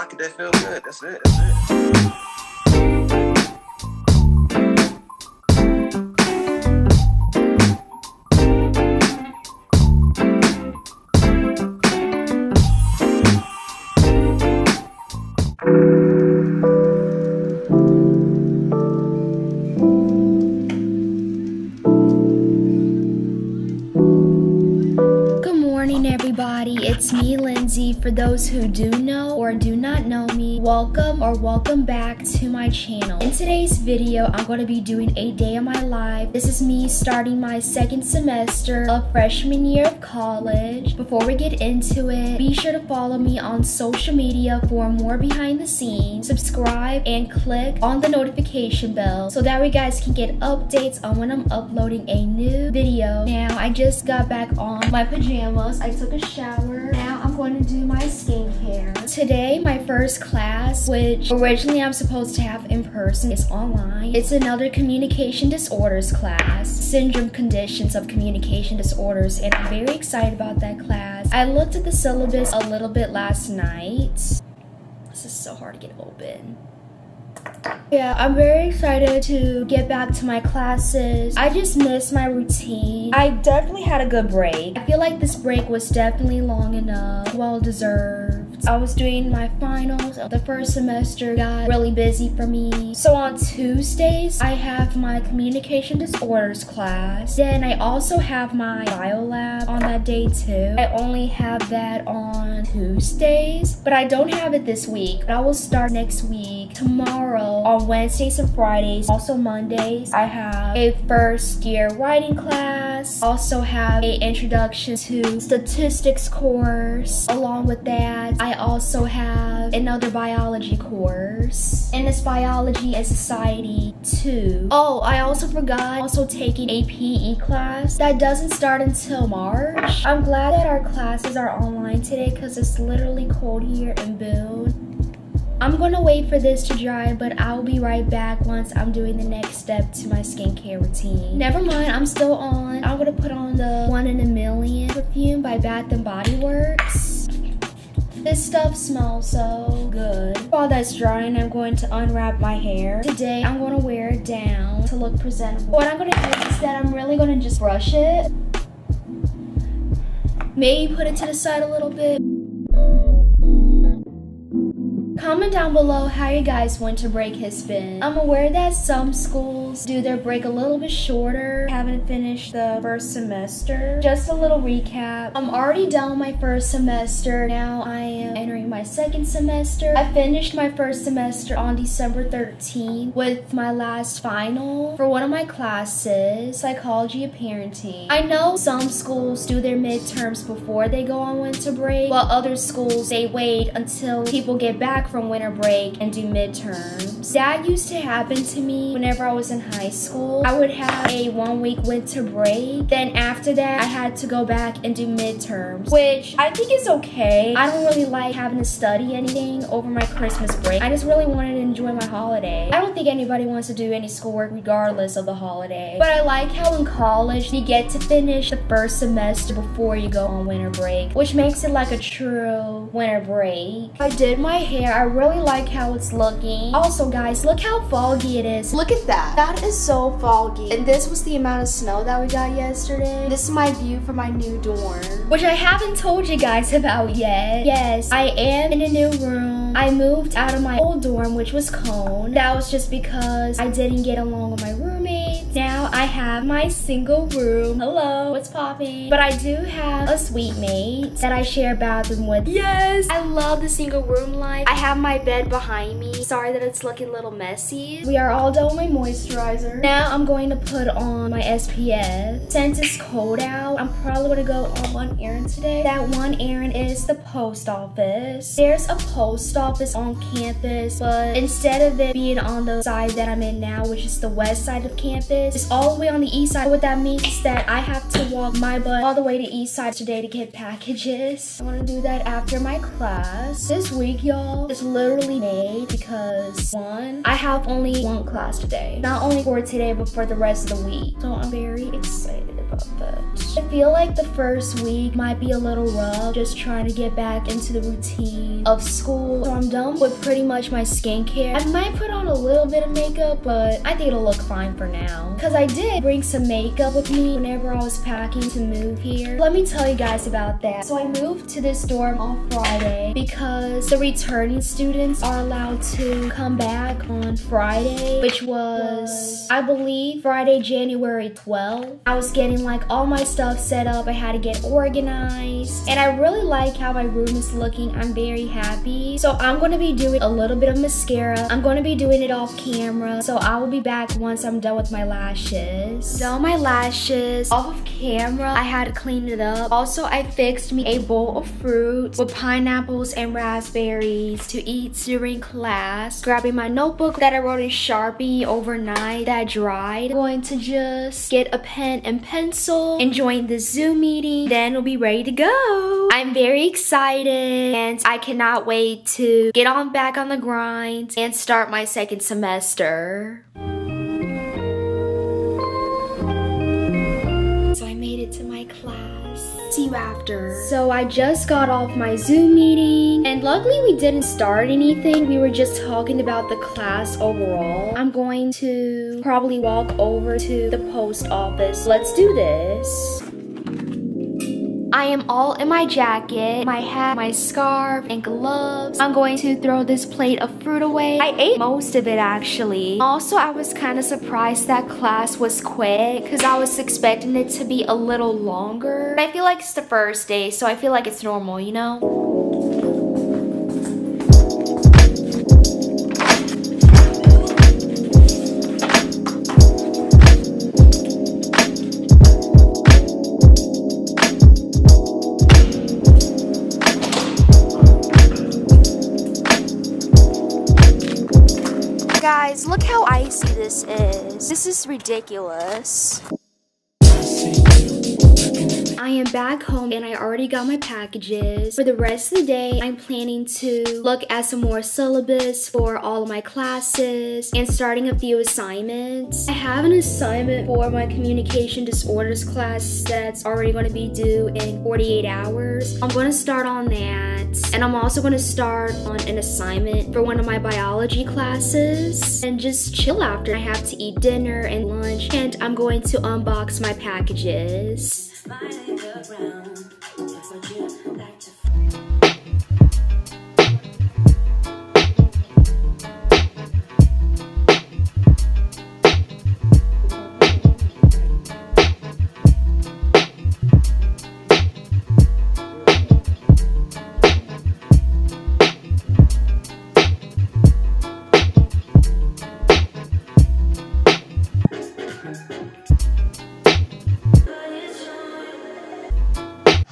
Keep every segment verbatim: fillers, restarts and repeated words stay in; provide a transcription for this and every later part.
pocket that feel good. That's it. That's it. It's me, Lindsay. For those who do know or do not know me, welcome or welcome back to my channel. In today's video, I'm going to be doing a day of my life. This is me starting my second semester of freshman year of college. Before we get into it, be sure to follow me on social media for more behind the scenes. Subscribe and click on the notification bell so that way you guys can get updates on when I'm uploading a new video. Now, I just got back on my pajamas. I took a shower. Now I'm going to do my skincare. Today, my first class, which originally I'm supposed to have in person, is online. It's another communication disorders class, syndrome conditions of communication disorders, and I'm very excited about that class. I looked at the syllabus a little bit last night. This is so hard to get open. Yeah, I'm very excited to get back to my classes. I just miss my routine. I definitely had a good break. I feel like this break was definitely long enough, well deserved. I was doing my finals. The first semester got really busy for me. So on Tuesdays, I have my communication disorders class. Then I also have my bio lab on that day too. I only have that on Tuesdays, but I don't have it this week. I will start next week. Tomorrow, on Wednesdays and Fridays, also Mondays, I have a first year writing class, also have an introduction to statistics course. Along with that, I also have another biology course, and it's biology and society too. Oh, I also forgot, I'm also taking a P E class that doesn't start until March. I'm glad that our classes are online today because it's literally cold here in Boone. I'm gonna wait for this to dry, but I'll be right back once I'm doing the next step to my skincare routine. Never mind, I'm still on. I'm gonna put on the One in a Million perfume by Bath and Body Works. This stuff smells so good. While that's drying, I'm going to unwrap my hair. Today, I'm gonna wear it down to look presentable. What I'm gonna do is that I'm really gonna just brush it. Maybe put it to the side a little bit. Comment down below how you guys' winter break has been. I'm aware that some schools do their break a little bit shorter. Haven't finished the first semester. Just a little recap. I'm already done my first semester. Now I am entering my second semester. I finished my first semester on December thirteenth with my last final for one of my classes, psychology and parenting. I know some schools do their midterms before they go on winter break, while other schools, they wait until people get back from winter break and do midterms. That used to happen to me whenever I was in high school. I would have a one week winter break. Then after that, I had to go back and do midterms, which I think is okay. I don't really like having to study anything over my Christmas break. I just really wanted to enjoy my holiday. I don't think anybody wants to do any schoolwork regardless of the holiday. But I like how in college, you get to finish the first semester before you go on winter break, which makes it like a true winter break. I did my hair. I really like how it's looking. Also guys, look how foggy it is. Look at that. That is so foggy. And this was the amount of snow that we got yesterday. This is my view from my new dorm, which I haven't told you guys about yet. Yes, I am in a new room. I moved out of my old dorm, which was Cone. That was just because I didn't get along with my roommates. Now I have my single room. Hello, what's poppin'? But I do have a suite mate that I share a bathroom with. Yes, I love the single room line. I have my bed behind me. Sorry that it's looking a little messy. We are all done with my moisturizer. Now I'm going to put on my S P F. Since it's cold out, I'm probably going to go on one errand today. That one errand is the post office. There's a post office on campus, but instead of it being on the side that I'm in now, which is the west side of campus, office. It's all the way on the east side. What that means is that I have to walk my butt all the way to east side today to get packages. I want to do that after my class. This week, y'all, is literally made because, one, I have only one class today. Not only for today, but for the rest of the week. So I'm very excited about that. I feel like the first week might be a little rough, just trying to get back into the routine of school. So I'm done with pretty much my skincare. I might put on a little bit of makeup, but I think it'll look fine for now. Because I did bring some makeup with me whenever I was packing to move here. Let me tell you guys about that. So I moved to this dorm on Friday because the returning students are allowed to come back on Friday, which was, I believe, Friday, January twelfth. I was getting like all my stuff set up. I had to get organized. And I really like how my room is looking. I'm very happy. So I'm going to be doing a little bit of mascara. I'm going to be doing it off camera. So I will be back once I'm done with my lashes. Done my lashes off of camera. I had to clean it up. Also, I fixed me a bowl of fruit with pineapples and raspberries to eat during class. Grabbing my notebook that I wrote in Sharpie overnight that dried. I'm going to just get a pen and pencil. Enjoying the Zoom meeting. Then we'll be ready to go. I'm very excited and I cannot wait to get on back on the grind and start my second semester. So I made it to my class. See you after. So I just got off my Zoom meeting and luckily we didn't start anything. We were just talking about the class overall. I'm going to probably walk over to the post office. Let's do this. I am all in my jacket, my hat, my scarf, and gloves. I'm going to throw this plate of fruit away. I ate most of it actually. Also, I was kind of surprised that class was quick because I was expecting it to be a little longer. But I feel like it's the first day, so I feel like it's normal, you know? Guys, look how icy this is. This is ridiculous. I am back home and I already got my packages. For the rest of the day, I'm planning to look at some more syllabus for all of my classes and starting a few assignments. I have an assignment for my communication disorders class that's already going to be due in forty-eight hours. I'm going to start on that, and I'm also going to start on an assignment for one of my biology classes and just chill after. I have to eat dinner and lunch, and I'm going to unbox my packages. Smiling around, just what you like to find.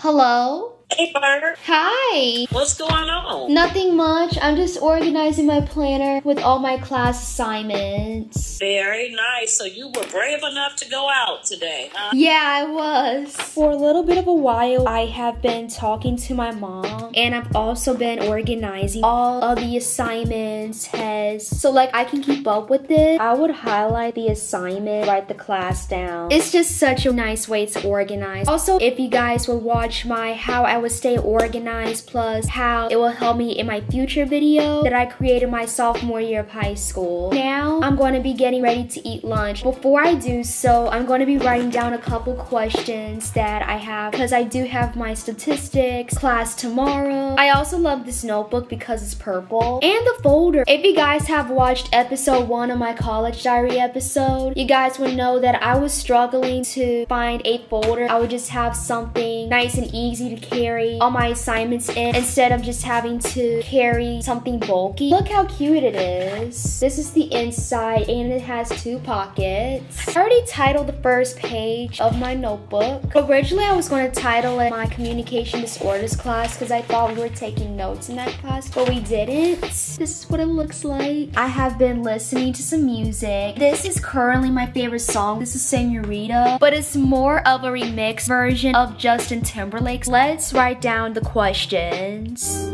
Hello? Hey, Barbara. Hi. What's going on? Nothing much. I'm just organizing my planner with all my class assignments. Very nice. So you were brave enough to go out today, huh? Yeah, I was. For a little bit of a while, I have been talking to my mom, and I've also been organizing all of the assignments, tests, so like I can keep up with it. I would highlight the assignment, write the class down. It's just such a nice way to organize. Also, if you guys would watch my How I Was Stay Organized plus how it will help me in my future video that I created my sophomore year of high school. Now I'm going to be getting ready to eat lunch. Before I do so, I'm going to be writing down a couple questions that I have because I do have my statistics class tomorrow. I also love this notebook because it's purple and the folder. If you guys have watched episode one of my college diary episode, you guys would know that I was struggling to find a folder. I would just have something nice and easy to carry carry all my assignments in instead of just having to carry something bulky. Look how cute it is. This is the inside and it has two pockets. I already titled the first page of my notebook. Originally I was going to title it my communication disorders class because I thought we were taking notes in that class, but we didn't. This is what it looks like. I have been listening to some music. This is currently my favorite song. This is Senorita, but it's more of a remix version of Justin Timberlake's. Let's write down the questions.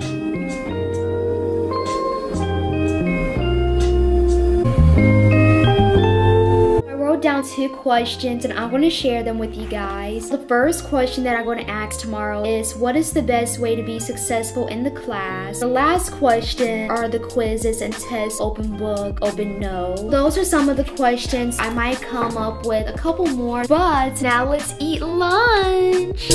Down two questions and I'm going to share them with you guys. The first question that I'm going to ask tomorrow is, what is the best way to be successful in the class? The last question are the quizzes and tests, open book, open no. Those are some of the questions. I might come up with a couple more, but now let's eat lunch.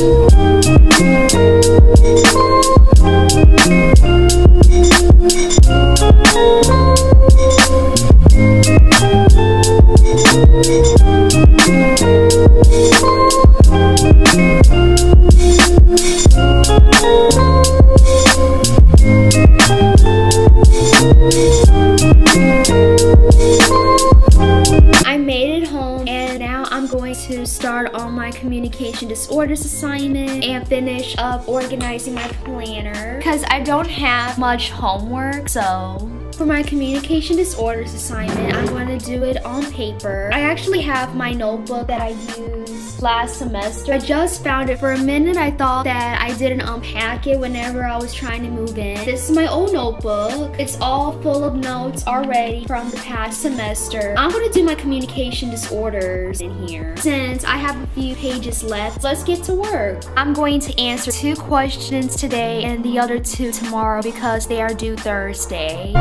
Communication disorders assignment and finish up organizing my planner because I don't have much homework. So for my communication disorders assignment, I'm going to do it on paper. I actually have my notebook that I used last semester. I just found it. For a minute I thought that I didn't unpack it whenever I was trying to move in. This is my old notebook. It's all full of notes already from the past semester. I'm going to do my communication disorders in here. Since I have a few pages left, let's get to work. I'm going to answer two questions today and the other two tomorrow because they are due Thursday.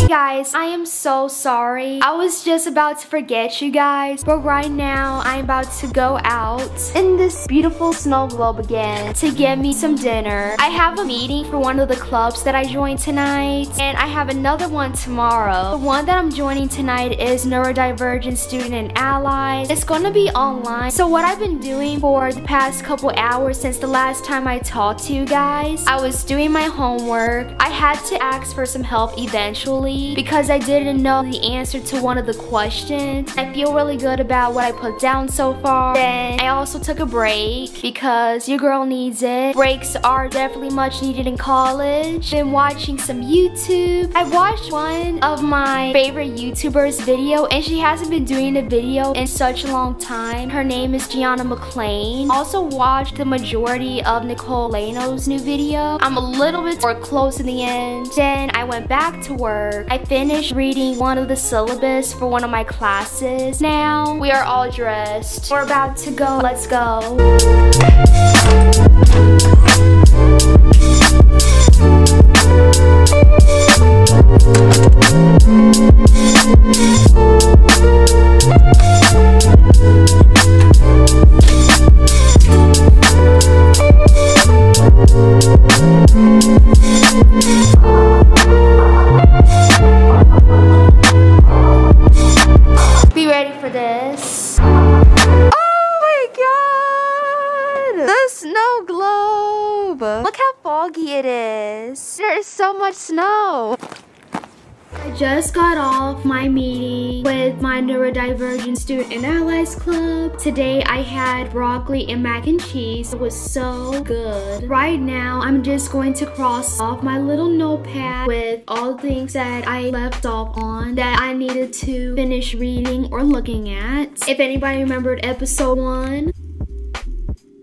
Hey guys, I am so sorry. I was just about to forget you guys, but right now I'm about to go out in this beautiful snow globe again to get me some dinner. I have a meeting for one of the clubs that I joined tonight, and I have another one tomorrow. The one that I'm joining tonight is Neurodivergent Student and Allies. It's gonna be online. So what I've been doing for the past couple hours since the last time I talked to you guys, I was doing my homework. I had to ask for some help eventually because I didn't know the answer to one of the questions. I feel really good about what I put down so far. Then I also took a break because your girl needs it. Breaks are definitely much needed in college. Been watching some YouTube. I watched one of my favorite YouTubers' video and she hasn't been doing a video in such a long time. Her name is Gianna McClain. Also watched the majority of Nicole Leno's new video. I'm a little bit more close to the end. Then I went back to work. I finished reading one of the syllabus for one of my classes. Now we are all dressed. We're about to go. Let's go. Snow. I just got off my meeting with my Neurodivergent Student and Allies Club. Today I had broccoli and mac and cheese. It was so good. Right now I'm just going to cross off my little notepad with all the things that I left off on that I needed to finish reading or looking at. If anybody remembered episode one,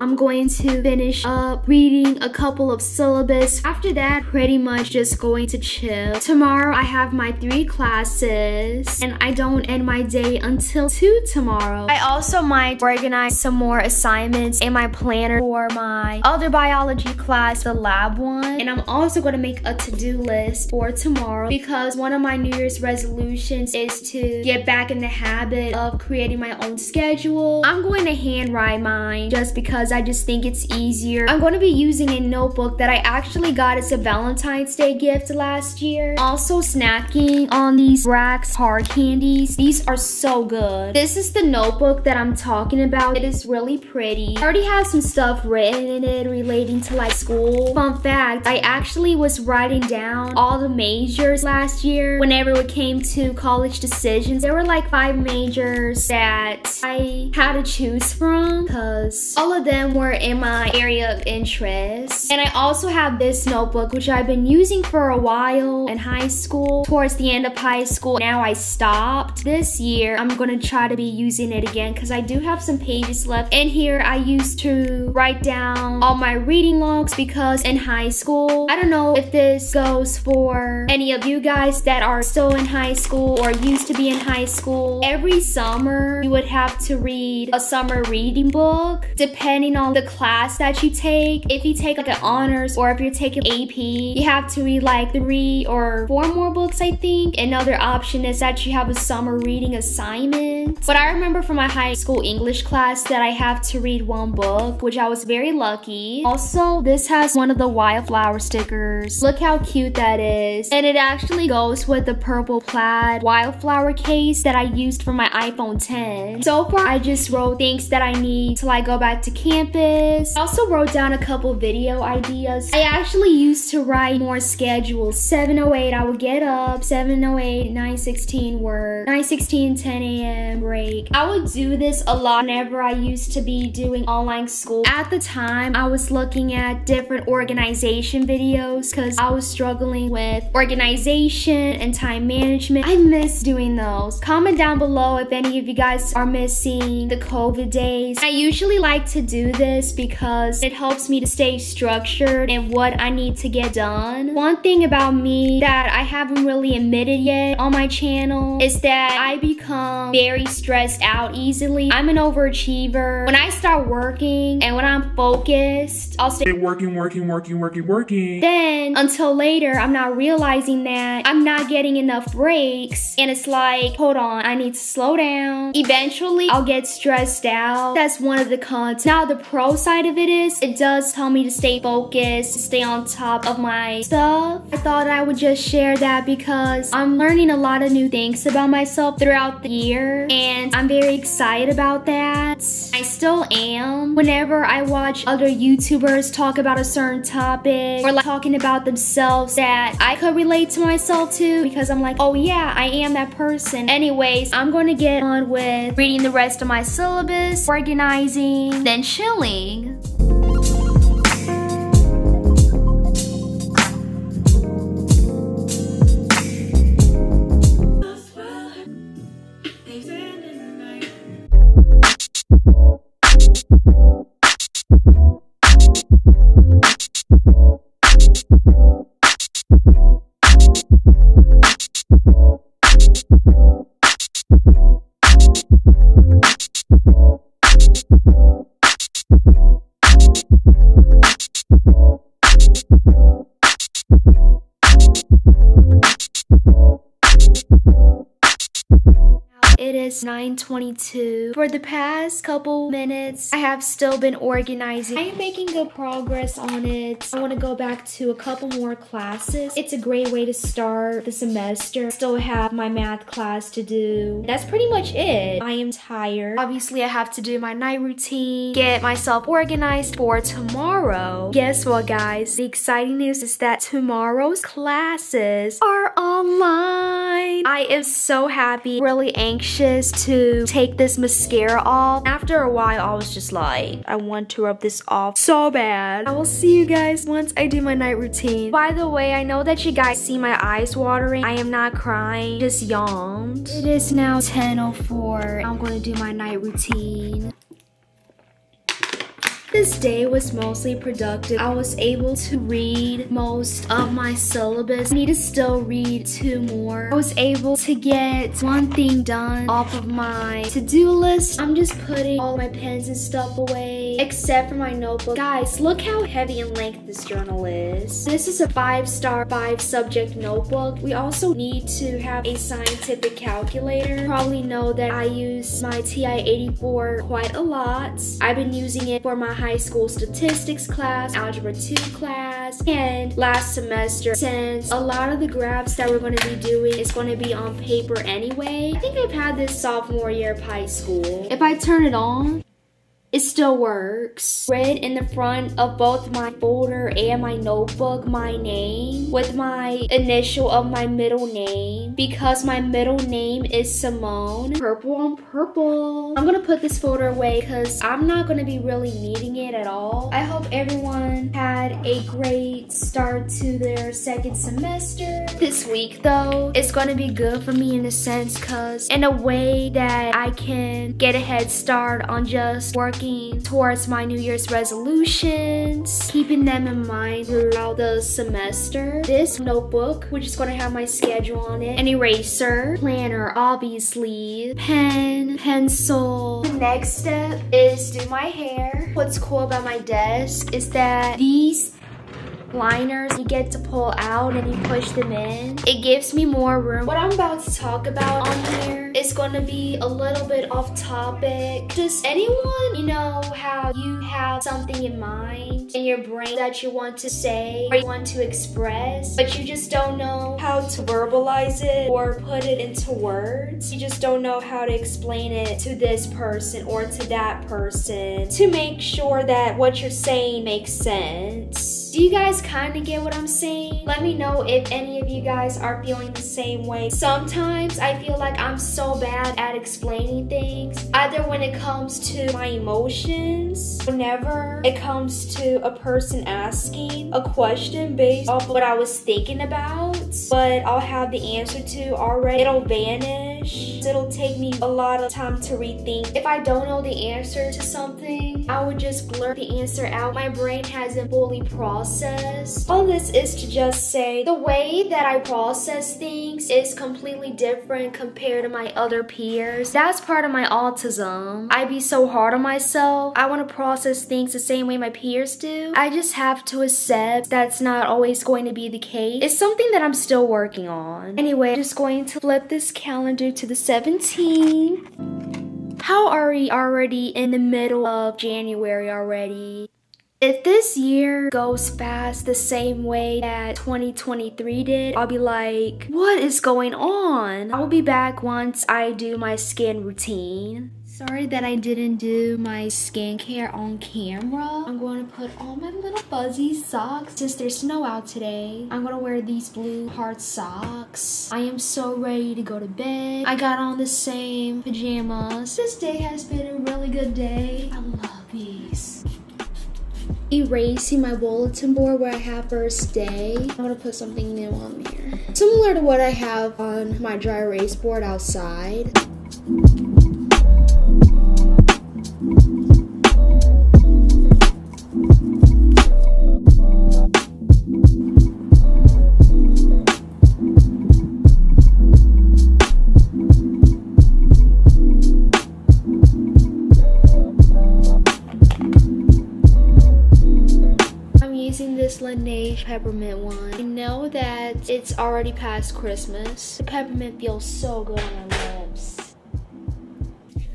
I'm going to finish up reading a couple of syllabus. After that, pretty much just going to chill. Tomorrow I have my three classes and I don't end my day until two tomorrow. I also might organize some more assignments in my planner for my other biology class, the lab one. And I'm also going to make a to-do list for tomorrow because one of my New Year's resolutions is to get back in the habit of creating my own schedule. I'm going to handwrite mine just because because I just think it's easier. I'm going to be using a notebook that I actually got as a Valentine's Day gift last year. Also snacking on these Brax hard candies. These are so good. This is the notebook that I'm talking about. It is really pretty. I already have some stuff written in it relating to like school. Fun fact, I actually was writing down all the majors last year. Whenever it came to college decisions, there were like five majors that I had to choose from because all of them were in my area of interest. And I also have this notebook, which I've been using for a while in high school. Towards the end of high school, now I stopped. This year, I'm gonna try to be using it again because I do have some pages left. In here, I used to write down all my reading logs because in high school, I don't know if this goes for any of you guys that are still in high school or used to be in high school. Every summer, you would have to read a summer reading book depending on the class that you take. If you take like an honors or if you're taking A P, you have to read like three or four more books, I think. Another option is that you have a summer reading assignment. But I remember from my high school English class that I have to read one book, which I was very lucky. Also, this has one of the wildflower stickers. Look how cute that is. And it actually goes with the purple plaid wildflower case that I used for my iPhone ten. So far, I just wrote things that I need till I go back to campus. I also wrote down a couple video ideas. I actually used to write more schedules. seven oh eight, I would get up. seven oh eight, nine sixteen work. nine sixteen, ten a m break. I would do this a lot whenever I used to be doing online school. At the time, I was looking at different organization videos because I was struggling with organization and time management. I miss doing those. Comment down below if any of you guys are missing the COVID days. I usually like to do this because it helps me to stay structured in what I need to get done. One thing about me that I haven't really admitted yet on my channel is that I become very stressed out easily. I'm an overachiever. When I start working and when I'm focused, I'll stay working, working, working, working, working. Then until later, I'm not realizing that I'm not getting enough breaks and it's like, hold on, I need to slow down. Eventually, I'll get stressed out. That's one of the cons. Now the pro side of it is, it does help me to stay focused, to stay on top of my stuff. I thought I would just share that because I'm learning a lot of new things about myself throughout the year and I'm very excited about that. I still am. Whenever I watch other YouTubers talk about a certain topic or like talking about themselves that I could relate to myself to, because I'm like, oh yeah, I am that person. Anyways, I'm going to get on with reading the rest of my syllabus, organizing, then chilling. nine twenty-two. For the past couple minutes, I have still been organizing. I am making good progress on it. I want to go back to a couple more classes. It's a great way to start the semester. I still have my math class to do. That's pretty much it. I am tired. Obviously, I have to do my night routine, get myself organized for tomorrow. Guess what, guys? The exciting news is that tomorrow's classes are online. I am so happy, really anxious to take this mascara off. After a while, I was just like, I want to rub this off so bad. I will see you guys once I do my night routine. By the way, I know that you guys see my eyes watering. I am not crying, just yawned. It is now ten oh four. I'm going to do my night routine. This day was mostly productive. I was able to read most of my syllabus. I need to still read two more. I was able to get one thing done off of my to-do list. I'm just putting all my pens and stuff away, except for my notebook. Guys, look how heavy in length this journal is. This is a five-star, five-subject notebook. We also need to have a scientific calculator. You probably know that I use my T I eighty-four quite a lot. I've been using it for my high high school statistics class, algebra two class, and last semester, since a lot of the graphs that we're going to be doing is going to be on paper anyway, I think I've had this sophomore year of high school. If I turn it on, it still works. Read in the front of both my folder and my notebook my name with my initial of my middle name, because my middle name is Simone. Purple on purple. I'm gonna put this folder away because I'm not gonna be really needing it at all. I hope everyone had a great start to their second semester. This week though, it's gonna be good for me in a sense, because in a way that I can get a head start on just working towards my New Year's resolutions, keeping them in mind throughout the semester. This notebook, which is going to have my schedule on it, an eraser, planner, obviously, pen, pencil. The next step is do my hair. What's cool about my desk is that these liners you get to pull out and you push them in. It gives me more room. What I'm about to talk about on here is gonna be a little bit off topic. Just anyone, you know, how you have something in mind in your brain that you want to say or you want to express, but you just don't know how to verbalize it or put it into words. You just don't know how to explain it to this person or to that person to make sure that what you're saying makes sense. Do you guys kind of get what I'm saying? Let me know if any of you guys are feeling the same way. Sometimes I feel like I'm so bad at explaining things, either when it comes to my emotions, whenever it comes to a person asking a question based off of what I was thinking about, but I'll have the answer to already. It'll vanish. It'll take me a lot of time to rethink. If I don't know the answer to something, I would just blurt the answer out. My brain hasn't fully processed. All this is to just say the way that I process things is completely different compared to my other peers. That's part of my autism. I be so hard on myself. I want to process things the same way my peers do. I just have to accept that's not always going to be the case. It's something that I'm still working on. Anyway, I'm just going to flip this calendar to the seventeenth. How are we already in the middle of January already? If this year goes fast the same way that twenty twenty-three did, I'll be like, what is going on? I'll be back once I do my skin routine. Sorry that I didn't do my skincare on camera. I'm going to put all my little fuzzy socks. Since there's snow out today, I'm going to wear these blue hard socks. I am so ready to go to bed. I got on the same pajamas. This day has been a really good day. I love these. Erasing my bulletin board where I have first day. I'm gonna put something new on there. Similar to what I have on my dry erase board outside. Peppermint one. I know that it's already past Christmas. The peppermint feels so good on my lips.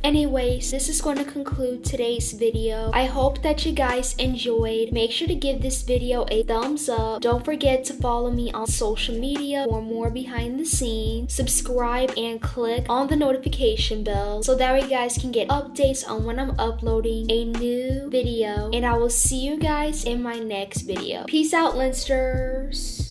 Anyways, this is going to conclude today's video. I hope that you guys enjoyed. Make sure to give this video a thumbs up. Don't forget to follow me on social media for more behind the scenes. Subscribe and click on the notification bell so that way you guys can get updates on when I'm uploading a new video. And I will see you guys in my next video. Peace out, Linsters!